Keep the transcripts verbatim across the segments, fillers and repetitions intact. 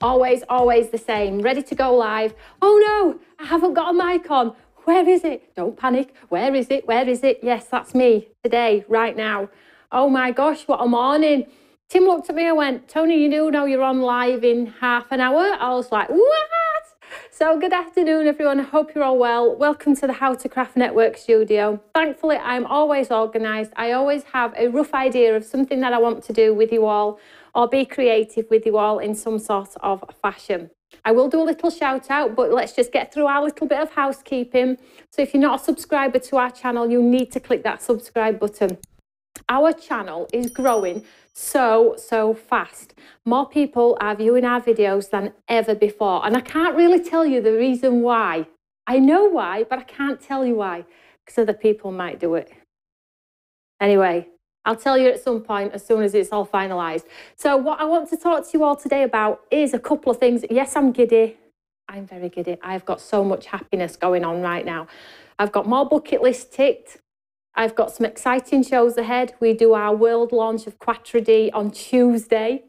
always, always the same, ready to go live. Oh no, I haven't got a mic on. Where is it? Don't panic. Where is it? Where is it? Yes, that's me today, right now. Oh my gosh, what a morning. Tim looked at me and went, Tony, you do know you're on live in half an hour? I was like, what? So good afternoon, everyone. I hope you're all well. Welcome to the How to Craft Network studio. Thankfully, I'm always organised. I always have a rough idea of something that I want to do with you all or be creative with you all in some sort of fashion. I will do a little shout out, but let's just get through our little bit of housekeeping. So if you're not a subscriber to our channel, you need to click that subscribe button. Our channel is growing so, so fast. More people are viewing our videos than ever before. And I can't really tell you the reason why. I know why, but I can't tell you why, because other people might do it. Anyway, I'll tell you at some point as soon as it's all finalised. So what I want to talk to you all today about is a couple of things. Yes, I'm giddy. I'm very giddy. I've got so much happiness going on right now. I've got more bucket lists ticked. I've got some exciting shows ahead. We do our world launch of Quattro D on Tuesday.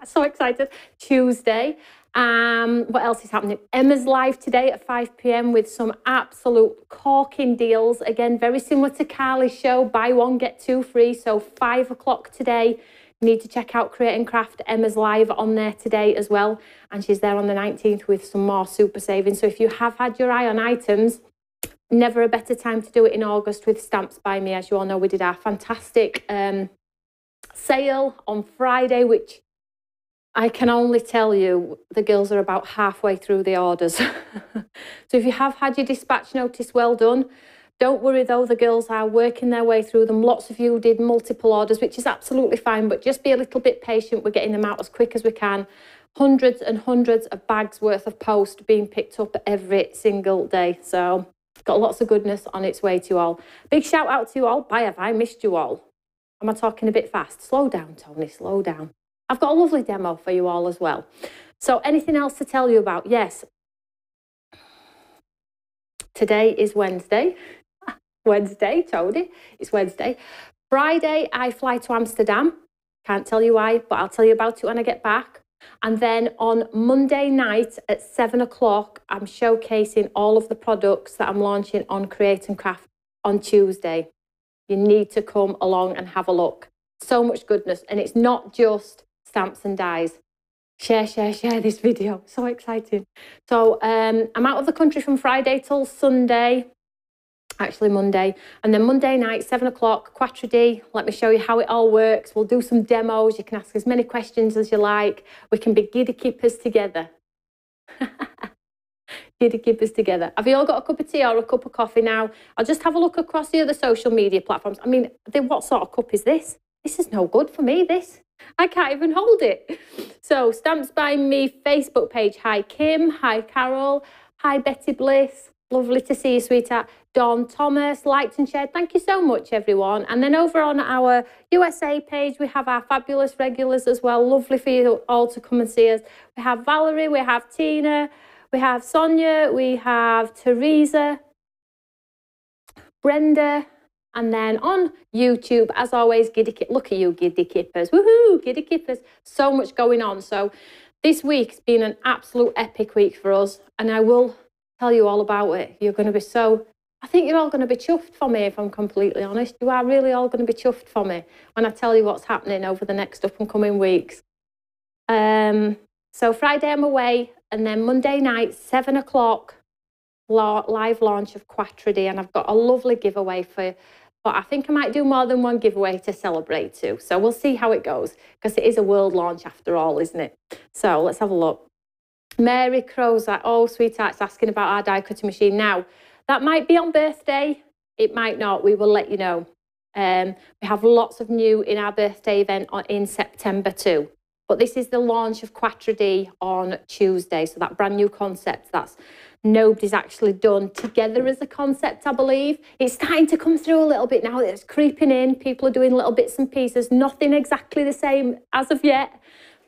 I'm so excited. Tuesday. Um, what else is happening? Emma's live today at five p m with some absolute corking deals. Again, very similar to Carly's show, buy one, get two free. So five o'clock today, you need to check out Create and Craft. Emma's live on there today as well. And she's there on the nineteenth with some more super savings. So if you have had your eye on items, never a better time to do it in August with Stamps by Me. As you all know, we did our fantastic um, sale on Friday, which I can only tell you the girls are about halfway through the orders. So if you have had your dispatch notice, well done. Don't worry though, the girls are working their way through them. Lots of you did multiple orders, which is absolutely fine, but just be a little bit patient. We're getting them out as quick as we can. Hundreds and hundreds of bags worth of post being picked up every single day. So got lots of goodness on its way to you all. Big shout out to you all. Bye, have I missed you all? Am I talking a bit fast? Slow down, Tony, slow down. I've got a lovely demo for you all as well. So anything else to tell you about? Yes. Today is Wednesday. Wednesday, Tony. It's Wednesday. Friday, I fly to Amsterdam. Can't tell you why, but I'll tell you about it when I get back. And then on Monday night at seven o'clock, I'm showcasing all of the products that I'm launching on Create and Craft on Tuesday. You need to come along and have a look. So much goodness. And it's not just stamps and dies. Share, share, share this video. So exciting. So um, I'm out of the country from Friday till Sunday, actually Monday. And then Monday night, seven o'clock, Quattro D. Let me show you how it all works. We'll do some demos. You can ask as many questions as you like. We can be giddy keepers together. Giddy keepers together. Have you all got a cup of tea or a cup of coffee now? I'll just have a look across the other social media platforms. I mean, what sort of cup is this? This is no good for me, this. I can't even hold it. So, Stamps by Me Facebook page. Hi, Kim. Hi, Carol. Hi, Betty Bliss. Lovely to see you, sweetheart. Dawn Thomas, liked and shared. Thank you so much, everyone. And then over on our U S A page, we have our fabulous regulars as well. Lovely for you all to come and see us. We have Valerie. We have Tina. We have Sonia. We have Teresa. Brenda. And then on YouTube, as always, giddy, look at you, giddy keepers. Woohoo, giddy keepers. So much going on. So this week's been an absolute epic week for us. And I will tell you all about it. You're going to be so, I think you're all going to be chuffed for me, if I'm completely honest. You are really all going to be chuffed for me when I tell you what's happening over the next up and coming weeks. Um, so Friday I'm away. And then Monday night, seven o'clock, live launch of Quattro D. And I've got a lovely giveaway for, but I think I might do more than one giveaway to celebrate too. So we'll see how it goes, because it is a world launch after all, isn't it? So let's have a look. Mary Crow's like, oh, sweetheart's asking about our die cutting machine. Now, that might be on birthday. It might not. We will let you know. Um, we have lots of new in our birthday event on, in September too. But this is the launch of Quattro D on Tuesday. So that brand new concept that's nobody's actually done together as a concept, I believe. It's starting to come through a little bit now. It's creeping in. People are doing little bits and pieces. Nothing exactly the same as of yet.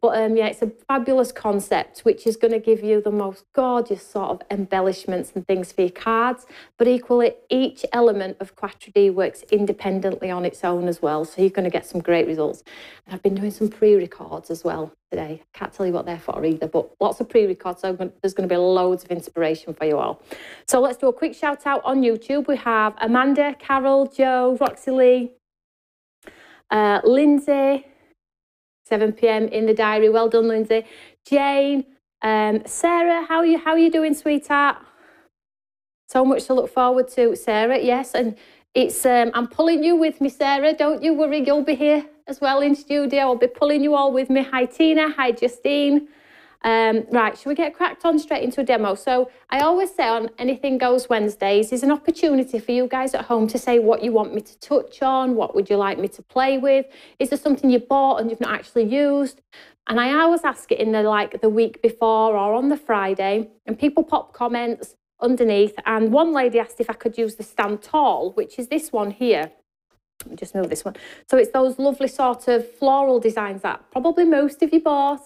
But um, yeah, it's a fabulous concept, which is going to give you the most gorgeous sort of embellishments and things for your cards. But equally, each element of Quattro D works independently on its own as well. So you're going to get some great results. And I've been doing some pre-records as well today. I can't tell you what they're for either, but lots of pre-records. So there's going to be loads of inspiration for you all. So let's do a quick shout out on YouTube. We have Amanda, Carol, Joe, Roxy Lee, uh, Lindsay, seven p m in the diary. Well done, Lindsay. Jane, um, Sarah, how are you? How are you doing, sweetheart? So much to look forward to, Sarah. Yes, and it's um, I'm pulling you with me, Sarah. Don't you worry, you'll be here as well in studio. I'll be pulling you all with me. Hi, Tina. Hi, Justine. Um, right, shall we get cracked on straight into a demo? So I always say on Anything Goes Wednesdays is an opportunity for you guys at home to say what you want me to touch on, what would you like me to play with, is there something you bought and you've not actually used? And I always ask it in the like the week before or on the Friday, and people pop comments underneath. And one lady asked if I could use the Stand Tall, which is this one here. Let me just move this one. So it's those lovely sort of floral designs that probably most of you bought.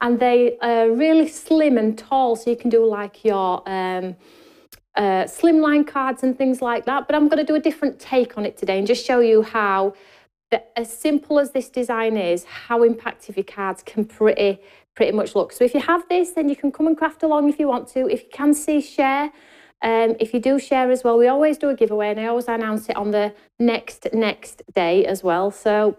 And they are really slim and tall, so you can do like your um, uh, slimline cards and things like that. But I'm going to do a different take on it today and just show you how, the, as simple as this design is, how impactful your cards can pretty, pretty much look. So if you have this, then you can come and craft along if you want to. If you can see, share. Um, if you do share as well, we always do a giveaway, and I always announce it on the next, next day as well. So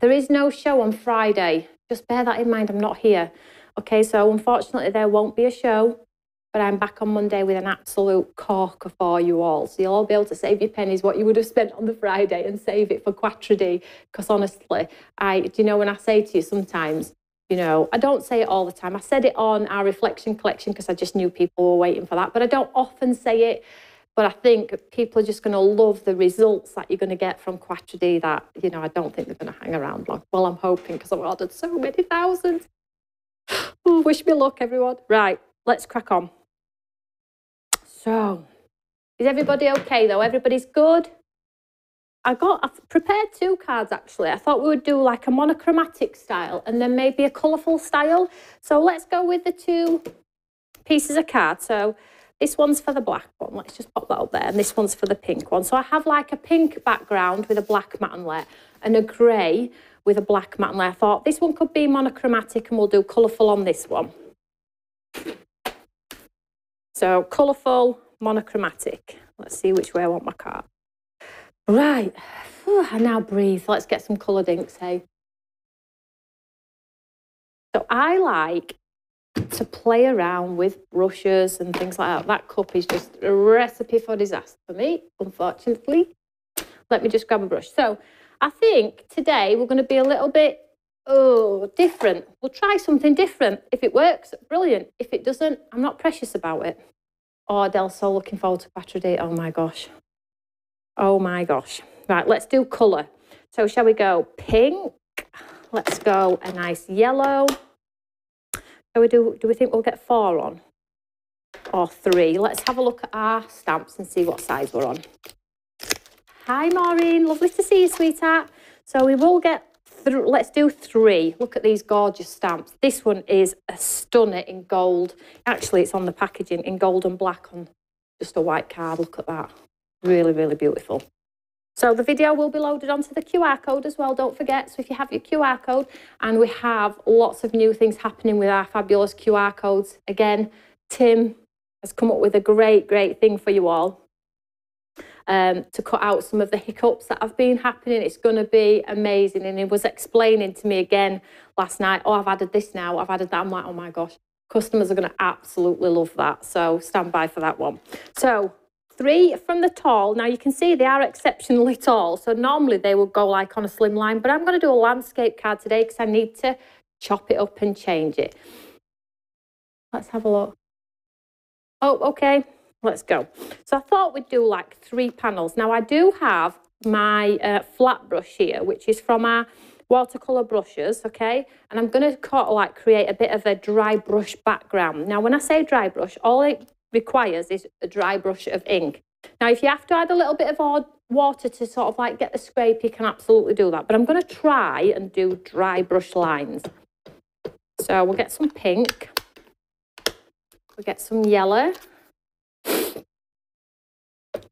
there is no show on Friday. Just bear that in mind, I'm not here. Okay, so unfortunately there won't be a show, but I'm back on Monday with an absolute corker for you all. So you'll all be able to save your pennies, what you would have spent on the Friday, and save it for Quattro D. Because honestly, I, do you know, when I say to you sometimes, you know, I don't say it all the time. I said it on our reflection collection because I just knew people were waiting for that. But I don't often say it. But I think people are just going to love the results that you're going to get from Quattro D that, you know, I don't think they're going to hang around long. Well, I'm hoping, because I've ordered so many thousands. Ooh, wish me luck, everyone. Right, let's crack on. So, is everybody okay, though? Everybody's good? I got, I've prepared two cards, actually. I thought we would do like a monochromatic style and then maybe a colourful style. So let's go with the two pieces of card. So this one's for the black one. Let's just pop that up there. And this one's for the pink one. So I have like a pink background with a black matte and layer and a grey with a black matte and layer. I thought this one could be monochromatic and we'll do colourful on this one. So colourful, monochromatic. Let's see which way I want my card. Right. Whew, I now breathe. Let's get some coloured inks, hey? So I like to play around with brushes and things like that. That cup is just a recipe for disaster for me, unfortunately. Let me just grab a brush. So I think today we're going to be a little bit, oh, different. We'll try something different. If it works, brilliant. If it doesn't, I'm not precious about it. Oh, Adele's so looking forward to Quattro D. Oh my gosh. Oh my gosh. Right, let's do colour. So shall we go pink? Let's go a nice yellow. So we do, do we think we'll get four on? Or three? Let's have a look at our stamps and see what size we're on. Hi, Maureen. Lovely to see you, sweetheart. So we will get, let's do three. Look at these gorgeous stamps. This one is a stunner in gold. Actually, it's on the packaging in gold and black on just a white card. Look at that. Really, really beautiful. So the video will be loaded onto the Q R code as well, don't forget. So if you have your Q R code, and we have lots of new things happening with our fabulous Q R codes. Again, Tim has come up with a great, great thing for you all um, to cut out some of the hiccups that have been happening. It's going to be amazing. And he was explaining to me again last night, oh, I've added this now, I've added that. I'm like, oh my gosh, customers are going to absolutely love that. So stand by for that one. So three from the tall. Now you can see they are exceptionally tall, so normally they would go like on a slim line, but I'm going to do a landscape card today because I need to chop it up and change it. Let's have a look. Oh, okay, let's go. So I thought we'd do like three panels. Now I do have my uh, flat brush here, which is from our watercolour brushes, okay, and I'm going to like create a bit of a dry brush background. Now when I say dry brush, all it requires is a dry brush of ink. Now if you have to add a little bit of water to sort of like get the scrape, you can absolutely do that, but I'm going to try and do dry brush lines. So we'll get some pink, we'll get some yellow.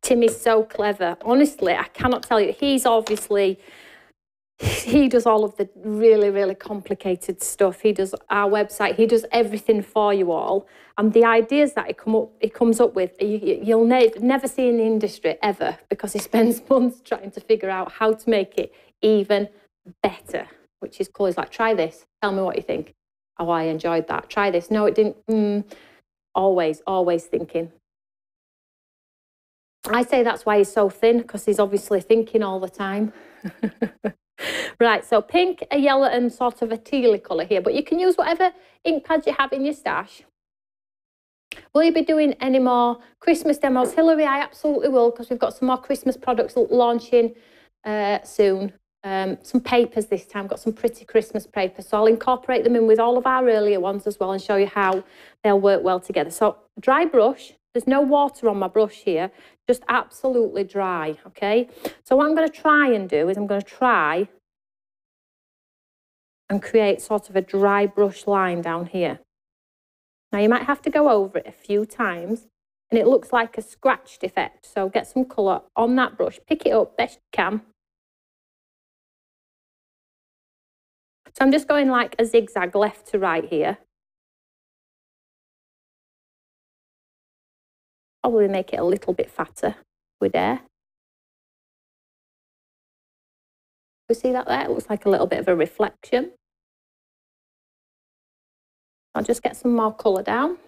Tim is so clever. Honestly, I cannot tell you. He's obviously, he does all of the really, really complicated stuff. He does our website. He does everything for you all. And the ideas that he, come up, he comes up with, you, you'll ne never see in the industry ever, because he spends months trying to figure out how to make it even better, which is cool. He's like, try this. Tell me what you think. Oh, I enjoyed that. Try this. No, it didn't. Mm. Always, always thinking. I say that's why he's so thin, because he's obviously thinking all the time. Right, so pink, a yellow and sort of a tealy colour here, but you can use whatever ink pads you have in your stash. Will you be doing any more Christmas demos, Hillary? I absolutely will, because we've got some more Christmas products launching uh, soon. Um, some papers this time, got some pretty Christmas papers, so I'll incorporate them in with all of our earlier ones as well and show you how they'll work well together. So dry brush. There's no water on my brush here, just absolutely dry, okay? So what I'm going to try and do is I'm going to try and create sort of a dry brush line down here. Now, you might have to go over it a few times, and it looks like a scratched effect. So get some colour on that brush, pick it up best you can. So I'm just going like a zigzag left to right here. Probably make it a little bit fatter with air. You see that there? It looks like a little bit of a reflection. I'll just get some more colour down.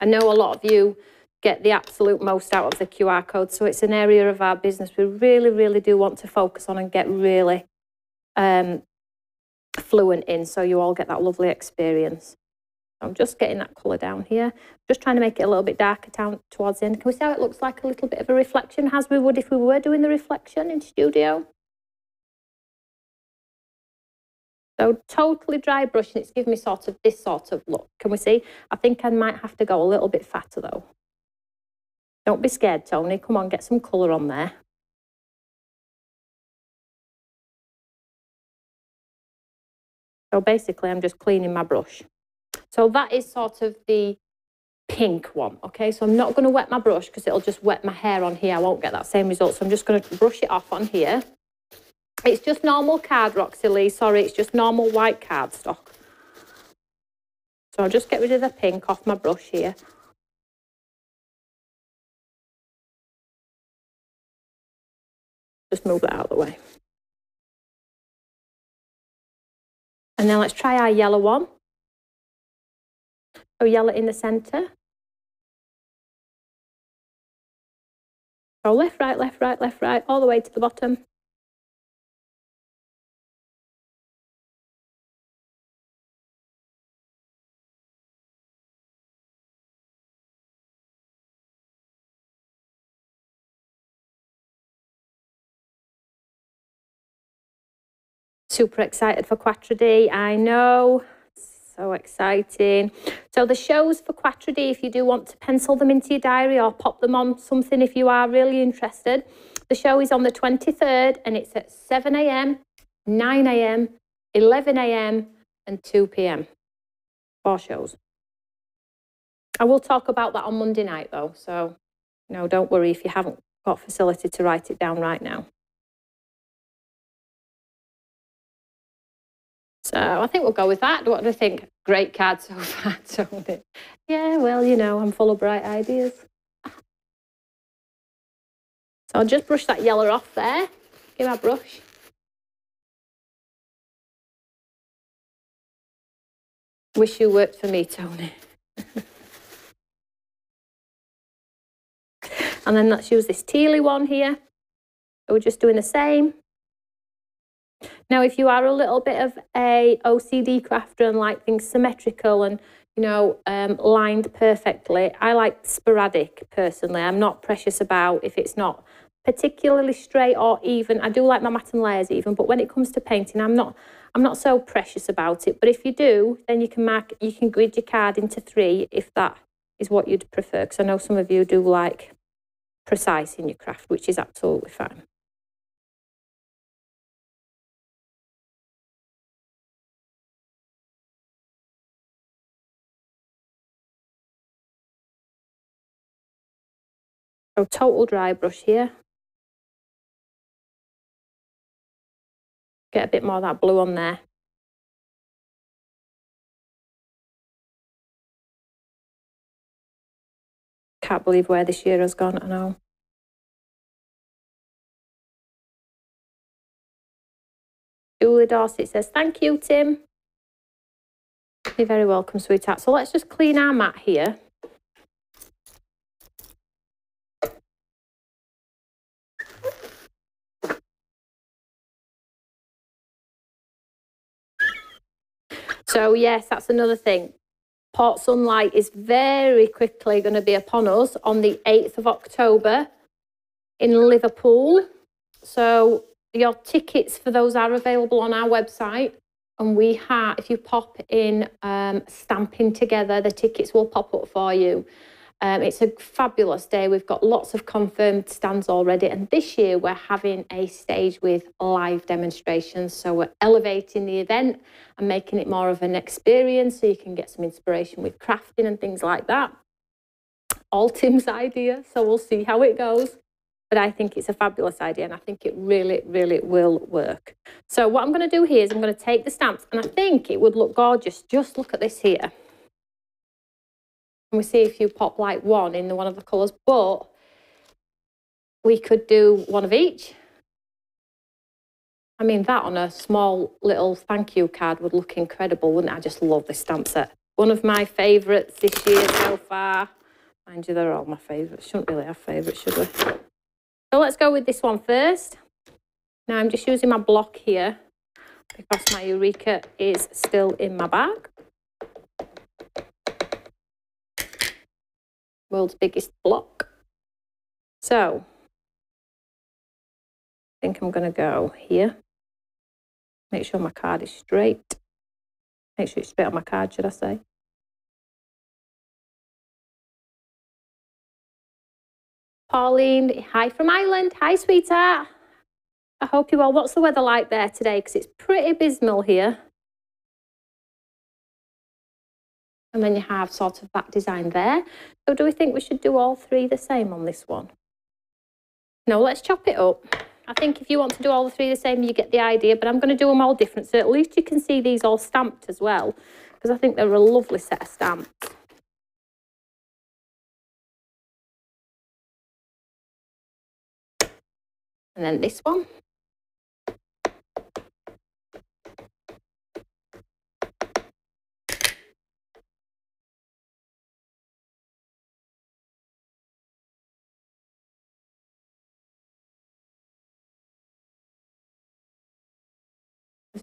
I know a lot of you get the absolute most out of the Q R code, so it's an area of our business we really, really do want to focus on and get really um, fluent in, so you all get that lovely experience. I'm just getting that colour down here, just trying to make it a little bit darker down towards the end. Can we see how it looks like a little bit of a reflection, as we would if we were doing the reflection in studio? So totally dry brush, and it's giving me sort of this sort of look. Can we see? I think I might have to go a little bit fatter though. Don't be scared, Tony, come on, get some colour on there. So basically, I'm just cleaning my brush. So that is sort of the pink one, okay? So I'm not going to wet my brush because it'll just wet my hair on here. I won't get that same result. So I'm just going to brush it off on here. It's just normal card, Roxy Lee. Sorry, it's just normal white cardstock. So I'll just get rid of the pink off my brush here. Just move that out of the way. And then let's try our yellow one. So yellow in the centre. Go left, right, left, right, left, right, all the way to the bottom. Super excited for Quattro D, I know, so exciting. So the shows for Quattro D, if you do want to pencil them into your diary or pop them on something if you are really interested. The show is on the twenty-third and it's at seven A M, nine A M, eleven A M and two P M. Four shows. I will talk about that on Monday night though, so no, don't worry if you haven't got facility to write it down right now. So I think we'll go with that. What do I think? Great card so far, Tony. Yeah, well, you know, I'm full of bright ideas. So I'll just brush that yellow off there. Give my brush. Wish you worked for me, Tony. And then let's use this tealy one here. So we're just doing the same. Now, if you are a little bit of a O C D crafter and like things symmetrical and, you know, um, lined perfectly, I like sporadic personally. I'm not precious about if it's not particularly straight or even. I do like my matte and layers even, but when it comes to painting, I'm not, I'm not so precious about it. But if you do, then you can mark, you can grid your card into three if that is what you'd prefer. Because I know some of you do like precise in your craft, which is absolutely fine. So total dry brush here. Get a bit more of that blue on there. Can't believe where this year has gone, I know. Julie Dorset says, thank you, Tim. You're very welcome, sweetheart. So let's just clean our mat here. So yes, that's another thing. Port Sunlight is very quickly going to be upon us on the eighth of October in Liverpool. So your tickets for those are available on our website. And we have, if you pop in um, Stamping Together, the tickets will pop up for you. Um, it's a fabulous day. We've got lots of confirmed stands already. And this year we're having a stage with live demonstrations. So we're elevating the event and making it more of an experience so you can get some inspiration with crafting and things like that. All Tim's idea, so we'll see how it goes. But I think it's a fabulous idea and I think it really, really will work. So what I'm going to do here is I'm going to take the stamps and I think it would look gorgeous. Just look at this here. And we see if you pop like one in the one of the colours, but we could do one of each. I mean, that on a small little thank you card would look incredible, wouldn't it? I just love this stamp set. One of my favourites this year so far. Mind you, they're all my favourites. Shouldn't really have favourites, should we? So let's go with this one first. Now I'm just using my block here because my Eureka is still in my bag. World's biggest block. So I think I'm going to go here. Make sure my card is straight. Make sure it's straight on my card, should I say. Pauline, hi from Ireland. Hi, sweetheart. I hope you're well. What's the weather like there today? Because it's pretty abysmal here. And then you have sort of that design there. So do we think we should do all three the same on this one? No, let's chop it up. I think if you want to do all the three the same, you get the idea, but I'm going to do them all different. So at least you can see these all stamped as well, because I think they're a lovely set of stamps. And then this one.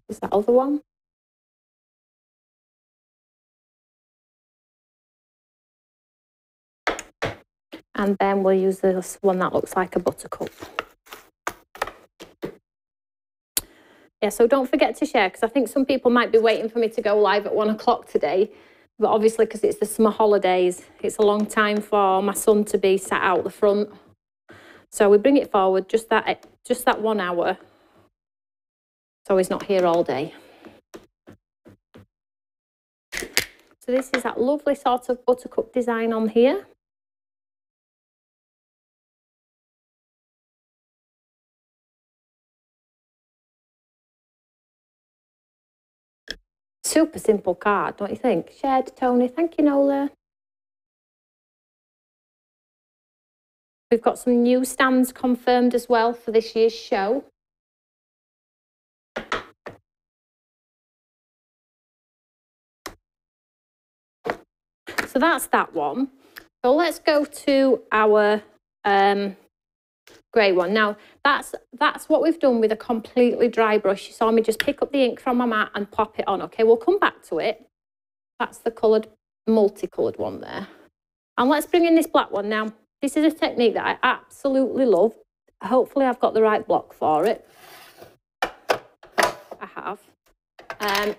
Is that other one? And then we'll use this one that looks like a buttercup. Yeah, so don't forget to share, because I think some people might be waiting for me to go live at one o'clock today. But obviously, because it's the summer holidays, it's a long time for my son to be sat out the front. So we bring it forward just that, just that one hour. So he's not here all day. So this is that lovely sort of buttercup design on here. Super simple card, don't you think? Shared, Tony. Thank you, Nola. We've got some new stands confirmed as well for this year's show. So that's that one. So let's go to our um, grey one. Now that's that's what we've done with a completely dry brush. You saw me just pick up the ink from my mat and pop it on. Okay, we'll come back to it. That's the coloured, multicoloured one there. And let's bring in this black one now. This is a technique that I absolutely love. Hopefully I've got the right block for it. I have. Um,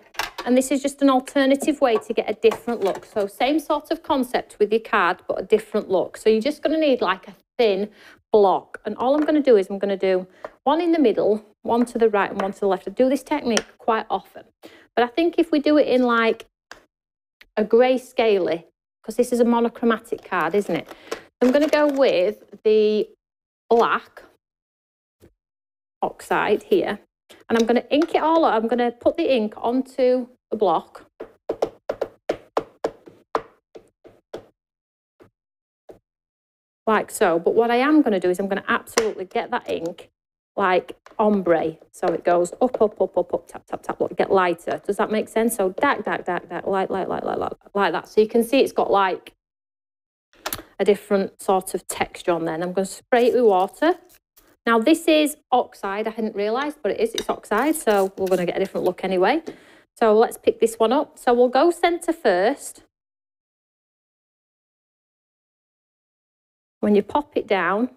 And this is just an alternative way to get a different look. So same sort of concept with your card, but a different look. So you're just going to need like a thin block. And all I'm going to do is I'm going to do one in the middle, one to the right and one to the left. I do this technique quite often. But I think if we do it in like a grey scaly, because this is a monochromatic card, isn't it? I'm going to go with the black oxide here, and I'm going to ink it all up. I'm going to put the ink onto the block. Like so. But what I am going to do is I'm going to absolutely get that ink like ombre. So it goes up, up, up, up, up, tap, tap, tap, look, get lighter. Does that make sense? So dark, dark, dark, dark, light, light, light, light, light, like that. So you can see it's got like a different sort of texture on there. And I'm going to spray it with water. Now this is oxide. I hadn't realised, but it is. It's oxide. So we're going to get a different look anyway. So let's pick this one up. So we'll go centre first. When you pop it down,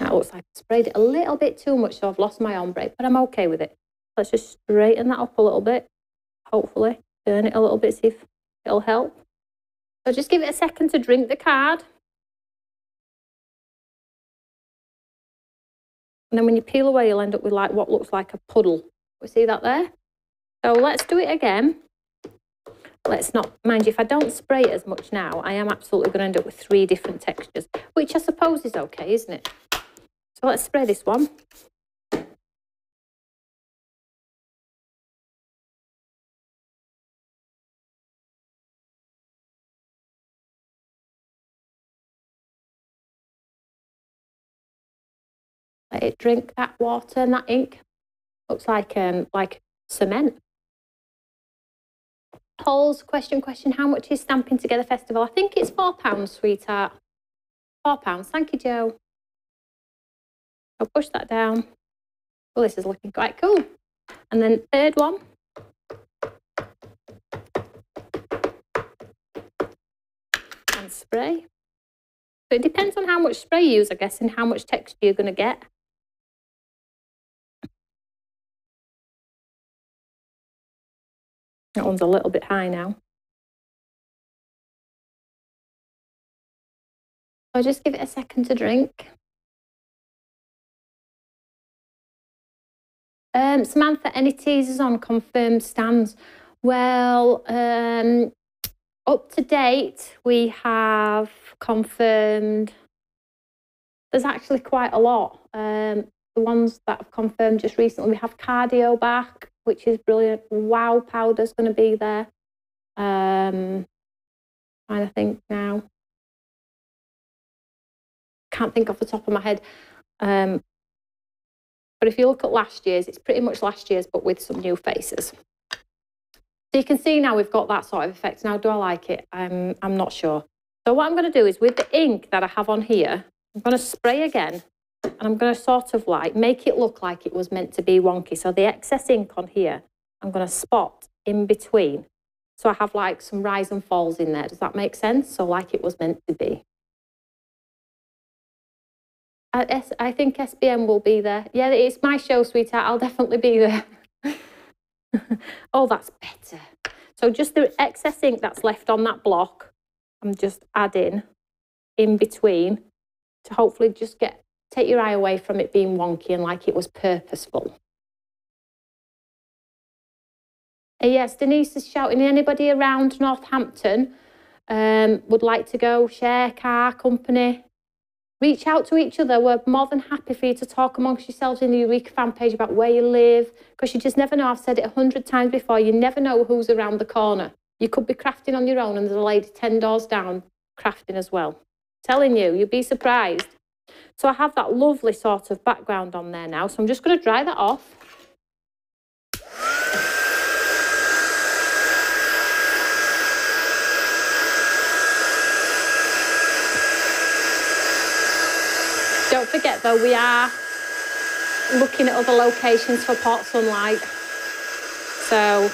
that looks like I sprayed it a little bit too much, so I've lost my ombre, but I'm okay with it. Let's just straighten that up a little bit, hopefully. Turn it a little bit, see if it'll help. So just give it a second to drink the card. And then when you peel away, you'll end up with like what looks like a puddle. We see that there? So let's do it again. Let's not, mind you, if I don't spray it as much now, I am absolutely going to end up with three different textures, which I suppose is okay, isn't it? So let's spray this one. Let it drink that water and that ink. Looks like um, like cement. Polls, question, question, how much is Stamping Together Festival? I think it's four pounds, sweetheart. Four pounds, thank you, Joe. I'll push that down. Well, this is looking quite cool. And then third one. And spray. So it depends on how much spray you use, I guess, and how much texture you're going to get. That one's a little bit high now. I'll just give it a second to drink. Um, Samantha, any teasers on confirmed stands? Well, um, up to date, we have confirmed. There's actually quite a lot. Um, the ones that have confirmed just recently, we have Cardio Back, which is brilliant. Wow Powder is going to be there. Um, I think now. Can't think off the top of my head. Um, but if you look at last year's, it's pretty much last year's, but with some new faces. So you can see now we've got that sort of effect. Now, do I like it? Um, I'm not sure. So what I'm going to do is with the ink that I have on here, I'm going to spray again. And I'm going to sort of like make it look like it was meant to be wonky. So the excess ink on here, I'm going to spot in between. So I have like some rise and falls in there. Does that make sense? So like it was meant to be. I, I think S B N will be there. Yeah, it's my show, sweetheart. I'll definitely be there. Oh, that's better. So just the excess ink that's left on that block, I'm just adding in between to hopefully just get take your eye away from it being wonky and like it was purposeful. Yes, Denise is shouting, anybody around Northampton um, would like to go share car, company? Reach out to each other. We're more than happy for you to talk amongst yourselves in the Eureka fan page about where you live, because you just never know. I've said it a hundred times before. You never know who's around the corner. You could be crafting on your own and there's a lady ten doors down crafting as well. Telling you, you'd be surprised. So I have that lovely sort of background on there now. So I'm just going to dry that off. Don't forget though, we are looking at other locations for Port Sunlight. So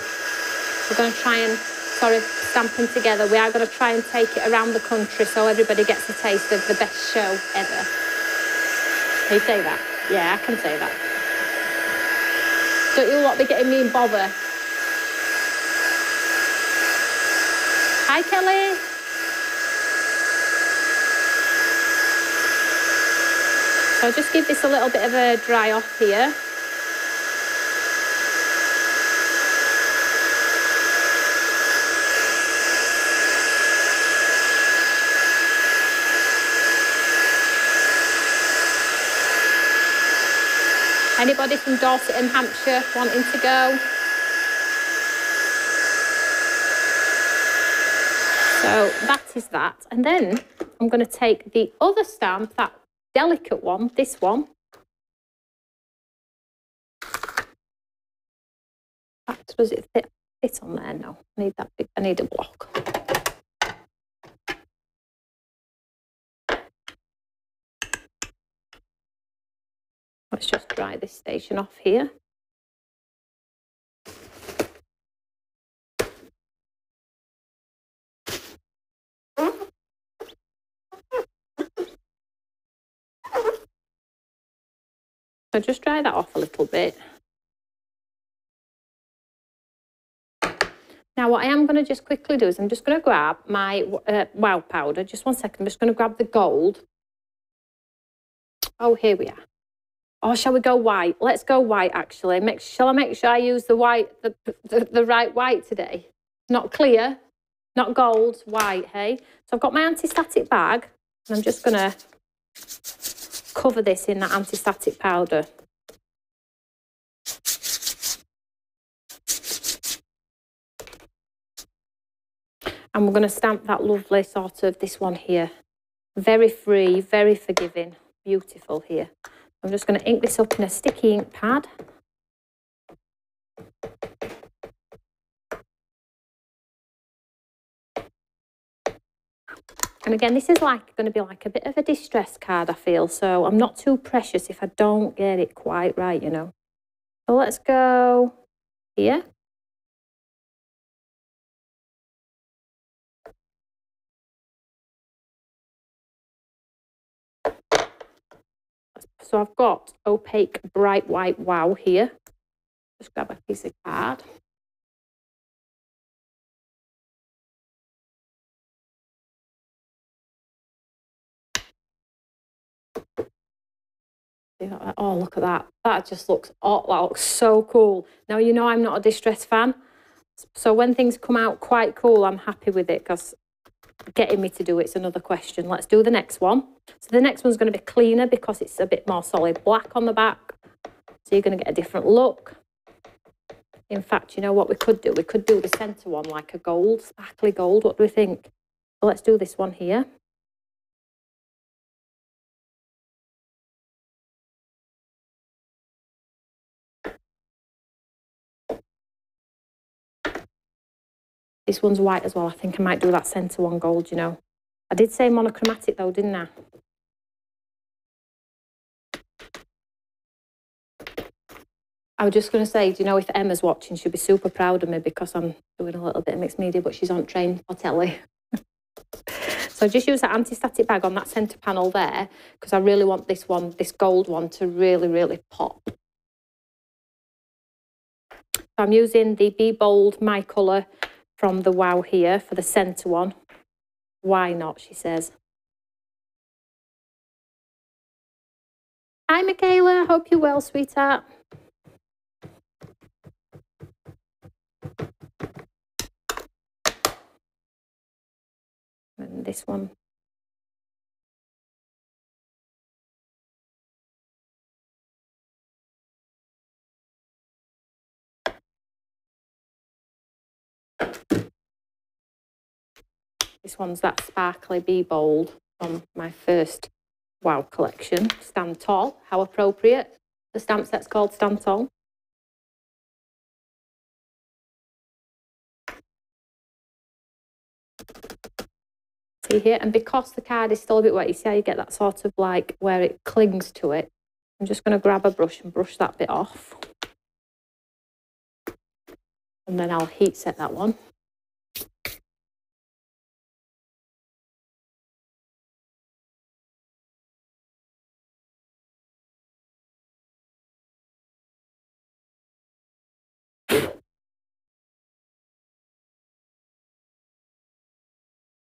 we're going to try and, sorry, Stamping Together. We are going to try and take it around the country so everybody gets a taste of the best show ever. Can you say that? Yeah, I can say that. Don't you lot be getting me in bother? Hi, Kelly. So I'll just give this a little bit of a dry off here. Anybody from Dorset and Hampshire wanting to go? So that is that. And then I'm going to take the other stamp, that delicate one, this one. Does it fit, fit on there? No, I need that big, I need a block. Let's just dry this station off here. So just dry that off a little bit. Now what I am going to just quickly do is I'm just going to grab my uh, Wow Powder. Just one second. I'm just going to grab the gold. Oh, here we are. Oh, shall we go white? Let's go white, actually. Make, shall I make sure I use the white, the, the, the right white today? Not clear, not gold, white, hey? So I've got my anti-static bag, and I'm just going to cover this in that anti-static powder. And we're going to stamp that lovely sort of this one here. Very free, very forgiving, beautiful here. I'm just going to ink this up in a sticky ink pad. And again, this is like going to be like a bit of a distress card, I feel. So I'm not too precious if I don't get it quite right, you know. So let's go here. So I've got opaque bright white wow here. Just grab a piece of card. Oh, look at that. That just looks, oh, that looks so cool. Now, you know I'm not a distress fan. So when things come out quite cool, I'm happy with it because getting me to do it's another question. Let's do the next one. So the next one's going to be cleaner because it's a bit more solid black on the back. So you're going to get a different look. In fact, you know what we could do? We could do the centre one like a gold, sparkly gold. What do we think? So let's do this one here. This one's white as well. I think I might do that centre one gold, you know. I did say monochromatic though, didn't I? I was just going to say, do you know, if Emma's watching, she'll be super proud of me because I'm doing a little bit of mixed media, but she's on train for telly. So just use that anti-static bag on that centre panel there because I really want this one, this gold one, to really, really pop. So I'm using the Be Bold My Colour from the Wow here for the centre one. Why not, she says. Hi, Michaela. Hope you're well, sweetheart. And this one. This one's that sparkly Be Bold from my first Wow collection. Stand Tall, how appropriate. The stamp set's called Stand Tall. See here, and because the card is still a bit wet, you see how you get that sort of like where it clings to it. I'm just going to grab a brush and brush that bit off. And then I'll heat set that one.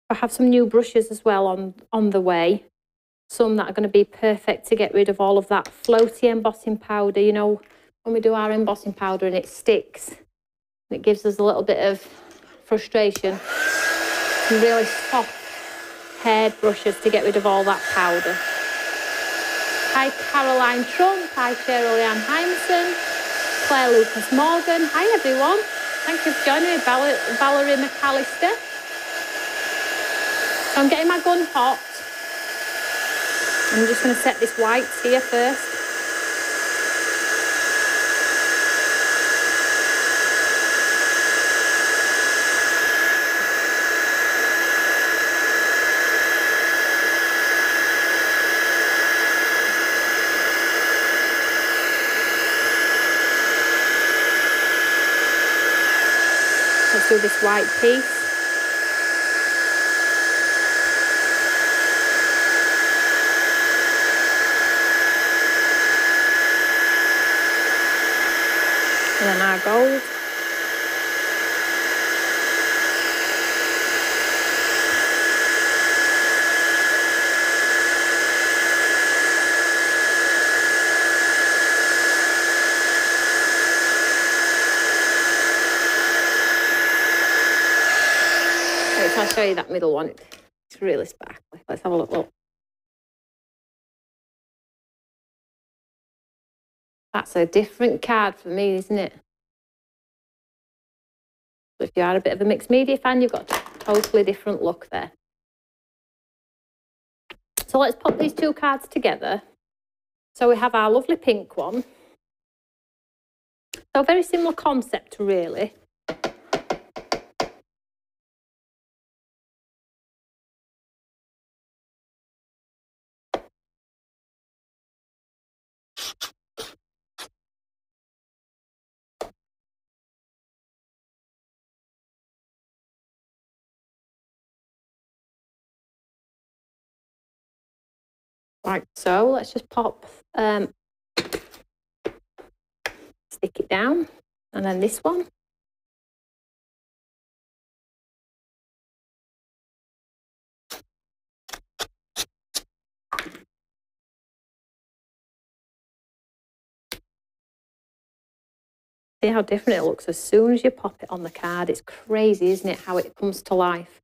I have some new brushes as well on, on the way. Some that are going to be perfect to get rid of all of that floaty embossing powder. You know, when we do our embossing powder and it sticks, and it gives us a little bit of frustration. Some really soft haired brushes to get rid of all that powder. Hi Caroline Trump, hi Cheryl-Leanne Heinson, Claire Lucas Morgan. Hi everyone. Thank you for joining me, Val Valerie McAllister. So I'm getting my gun hot. I'm just going to set this white here first. Let's do this white piece. And then our gold. Right, so I'll show you that middle one. It's really sparkly. Let's have a look. Look. That's a different card for me, isn't it? So if you are a bit of a mixed media fan, you've got a totally different look there. So let's pop these two cards together. So we have our lovely pink one. So very similar concept, really. Like so, let's just pop, um, stick it down, and then this one. See how different it looks as soon as you pop it on the card. It's crazy, isn't it, how it comes to life.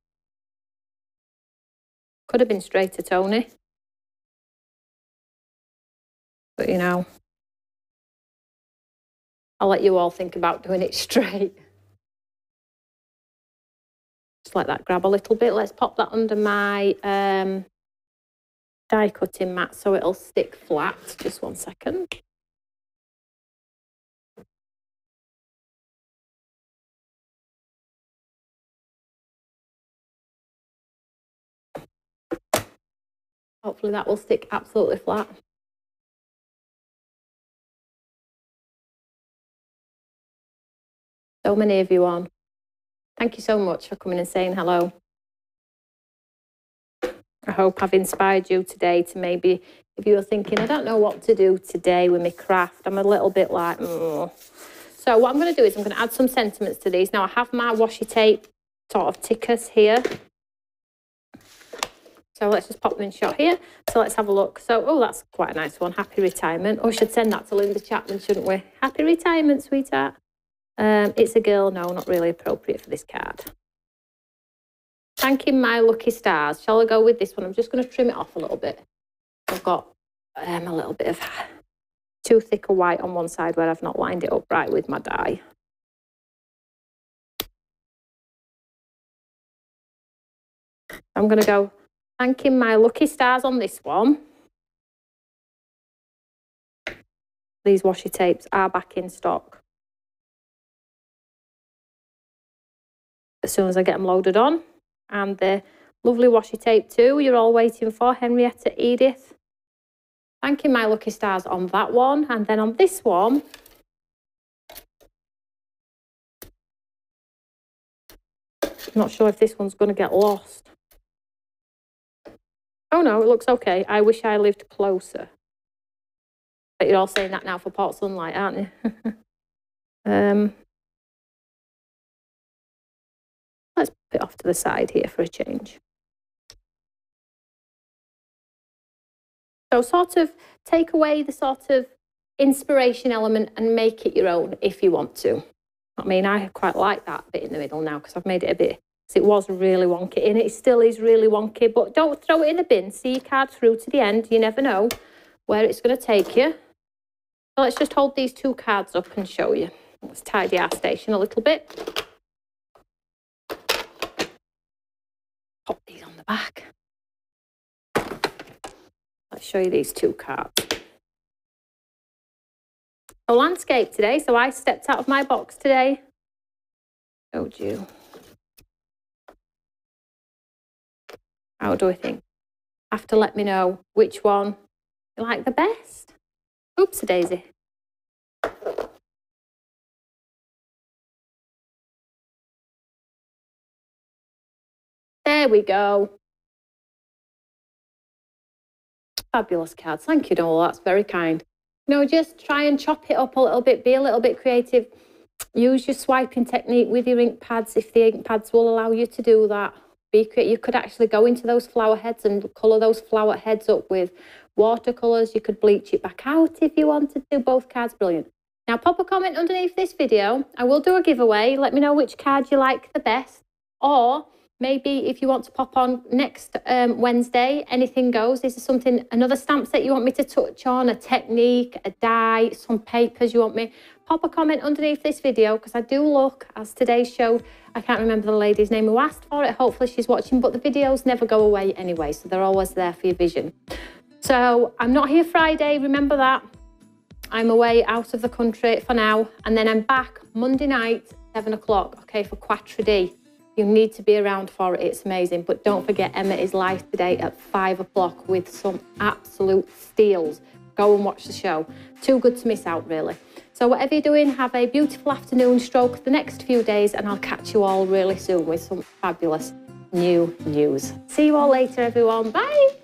Could have been straighter, Tony. But, you know, I'll let you all think about doing it straight. Just let that grab a little bit. Let's pop that under my um, die cutting mat so it'll stick flat. Just one second. Hopefully that will stick absolutely flat. So many of you on. Thank you so much for coming and saying hello. I hope I've inspired you today to maybe, if you were thinking, I don't know what to do today with my craft, I'm a little bit like, mm. So what I'm going to do is I'm going to add some sentiments to these. Now I have my washi tape sort of tickers here. So let's just pop them in shot here. So let's have a look. So, oh, that's quite a nice one. Happy retirement. Oh, we should send that to Linda Chapman, shouldn't we? Happy retirement, sweetheart. Um, it's a girl, no, not really appropriate for this card. Thanking my lucky stars. Shall I go with this one? I'm just going to trim it off a little bit. I've got um, a little bit of too thick a white on one side where I've not lined it up right with my die. I'm going to go thanking my lucky stars on this one. These washi tapes are back in stock. As soon as I get them loaded on. And the lovely washi tape too, you're all waiting for, Henrietta, Edith. Thanking my lucky stars on that one. And then on this one, I'm not sure if this one's going to get lost. Oh no, it looks okay. I wish I lived closer. But you're all saying that now for Port Sunlight, aren't you? um... Let's put it off to the side here for a change. So sort of take away the sort of inspiration element and make it your own if you want to. I mean, I quite like that bit in the middle now because I've made it a bit, because it was really wonky and it still is really wonky, but don't throw it in the bin. See your card through to the end, you never know. where it's going to take you. So let's just hold these two cards up and show you. Let's tidy our station a little bit. Pop these on the back. Let's show you these two cards. A landscape today, so I stepped out of my box today. Showed you. How do I think? Have to let me know which one you like the best. Oopsie daisy. There we go. Fabulous cards. Thank you, Noel. That's very kind. No, just try and chop it up a little bit, be a little bit creative. Use your swiping technique with your ink pads if the ink pads will allow you to do that. Be creative. You could actually go into those flower heads and colour those flower heads up with watercolours. You could bleach it back out if you wanted to. Both cards, brilliant. Now pop a comment underneath this video. I will do a giveaway. Let me know which card you like the best. Or maybe if you want to pop on next um, Wednesday, anything goes. Is there something, another stamp set you want me to touch on, a technique, a die, some papers you want me? Pop a comment underneath this video because I do look, as today's show, I can't remember the lady's name who asked for it. Hopefully she's watching, but the videos never go away anyway, so they're always there for your vision. So I'm not here Friday, remember that. I'm away out of the country for now, and then I'm back Monday night, seven o'clock, okay, for Quattro D. You need to be around for it, it's amazing. But don't forget, Emma is live today at five o'clock with some absolute steals. Go and watch the show. Too good to miss out, really. So whatever you're doing, have a beautiful afternoon stroke the next few days, and I'll catch you all really soon with some fabulous new news. See you all later, everyone. Bye.